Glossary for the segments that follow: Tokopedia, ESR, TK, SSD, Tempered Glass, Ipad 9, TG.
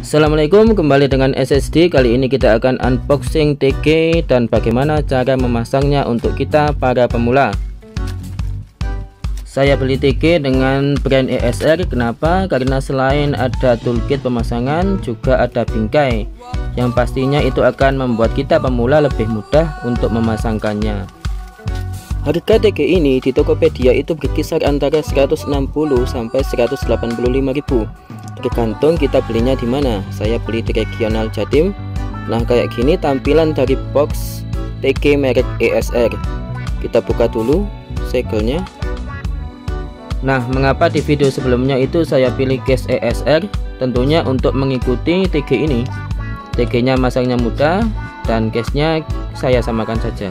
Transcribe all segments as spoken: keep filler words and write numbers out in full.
Assalamualaikum, kembali dengan S S D. Kali ini kita akan unboxing T K dan bagaimana cara memasangnya untuk kita para pemula. Saya beli T K dengan brand E S R. Kenapa? Karena selain ada toolkit pemasangan, juga ada bingkai, yang pastinya itu akan membuat kita pemula lebih mudah untuk memasangkannya. Harga T K ini di Tokopedia itu berkisar antara seratus enam puluh sampai seratus delapan puluh lima ribu, tergantung kita belinya di mana. Saya beli di regional Jatim. Nah, kayak gini tampilan dari box T K merek E S R. Kita buka dulu segelnya. Nah, mengapa di video sebelumnya itu saya pilih case E S R? Tentunya untuk mengikuti T G ini. T G nya masangnya mudah dan case nya saya samakan saja.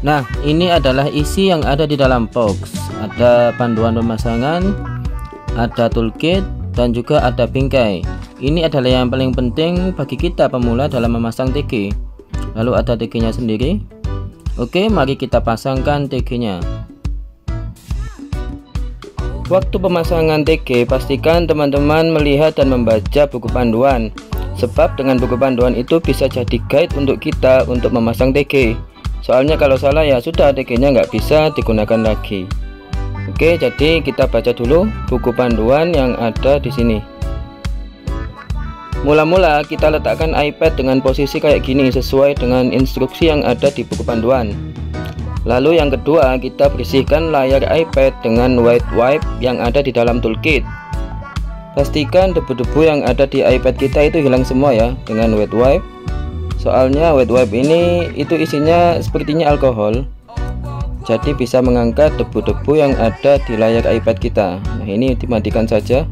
Nah, ini adalah isi yang ada di dalam box. Ada panduan pemasangan, ada toolkit, dan juga ada bingkai. Ini adalah yang paling penting bagi kita pemula dalam memasang T G. Lalu ada T G nya sendiri. Oke, mari kita pasangkan T G nya. Waktu pemasangan T G, pastikan teman-teman melihat dan membaca buku panduan, sebab dengan buku panduan itu bisa jadi guide untuk kita untuk memasang T G. Soalnya kalau salah ya sudah, T G nya nggak bisa digunakan lagi. Oke, jadi kita baca dulu buku panduan yang ada di sini. Mula-mula kita letakkan iPad dengan posisi kayak gini sesuai dengan instruksi yang ada di buku panduan. Lalu yang kedua, kita bersihkan layar iPad dengan white wipe yang ada di dalam toolkit. Pastikan debu-debu yang ada di iPad kita itu hilang semua ya dengan white wipe. Soalnya white wipe ini itu isinya sepertinya alkohol, jadi bisa mengangkat debu-debu yang ada di layar iPad kita. Nah, ini dimatikan saja.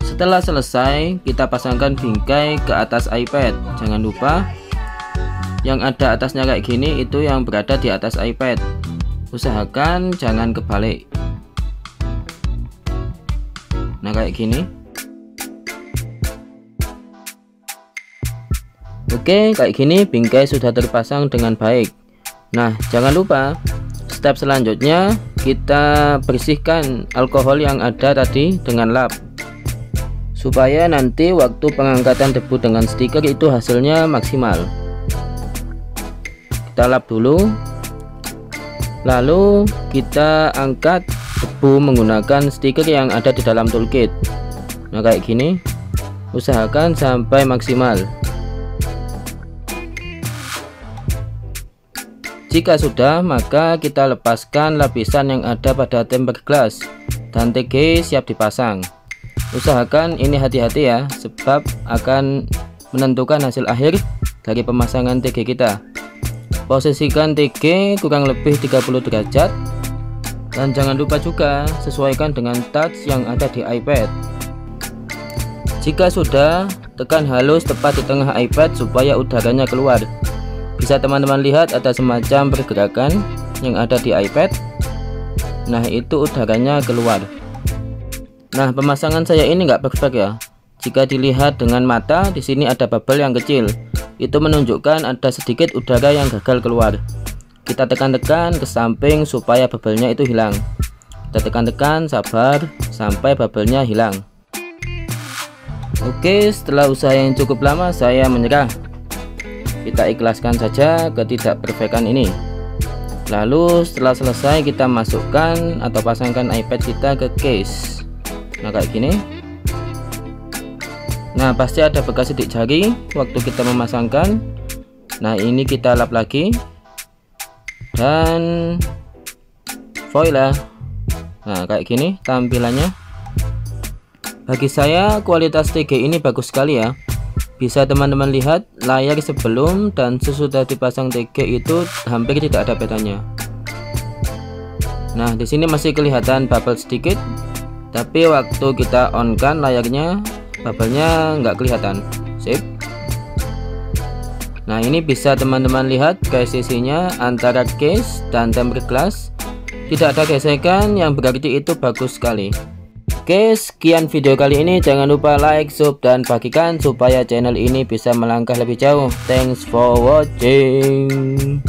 Setelah selesai, kita pasangkan bingkai ke atas iPad. Jangan lupa yang ada atasnya kayak gini itu yang berada di atas iPad. Usahakan jangan kebalik. Nah, kayak gini. Oke, kayak gini bingkai sudah terpasang dengan baik. Nah, jangan lupa step selanjutnya kita bersihkan alkohol yang ada tadi dengan lap, supaya nanti waktu pengangkatan debu dengan stiker itu hasilnya maksimal. Kita lap dulu, lalu kita angkat debu menggunakan stiker yang ada di dalam toolkit. Nah, kayak gini. Usahakan sampai maksimal. Jika sudah, maka kita lepaskan lapisan yang ada pada tempered glass dan T G siap dipasang. Usahakan ini hati-hati ya, sebab akan menentukan hasil akhir dari pemasangan T G kita. Posisikan T G kurang lebih tiga puluh derajat, dan jangan lupa juga sesuaikan dengan touch yang ada di iPad. Jika sudah, tekan halus tepat di tengah iPad supaya udaranya keluar. Bisa teman-teman lihat ada semacam pergerakan yang ada di iPad. Nah, itu udaranya keluar. Nah, pemasangan saya ini nggak perfect ya. Jika dilihat dengan mata, di sini ada bubble yang kecil. Itu menunjukkan ada sedikit udara yang gagal keluar. Kita tekan-tekan ke samping supaya bubble-nya itu hilang. Kita tekan-tekan, sabar sampai bubble-nya hilang. Oke, setelah usaha yang cukup lama, saya menyerah. Kita ikhlaskan saja ketidakperfekan ini. Lalu setelah selesai, kita masukkan atau pasangkan iPad kita ke case. Nah, kayak gini. Nah, pasti ada bekas sidik jari waktu kita memasangkan. Nah, ini kita lap lagi dan foil lah. Nah, kayak gini tampilannya. Bagi saya kualitas T G ini bagus sekali ya. Bisa teman-teman lihat layar sebelum dan sesudah dipasang T G itu hampir tidak ada petanya. Nah, di sini masih kelihatan bubble sedikit, tapi waktu kita on kan layarnya, bubble-nya nggak kelihatan. Sip. Nah, ini bisa teman-teman lihat gesisinya antara case dan tempered glass. Tidak ada gesekan, yang berarti itu bagus sekali. Oke, sekian video kali ini. Jangan lupa like, sub, dan bagikan supaya channel ini bisa melangkah lebih jauh. Thanks for watching.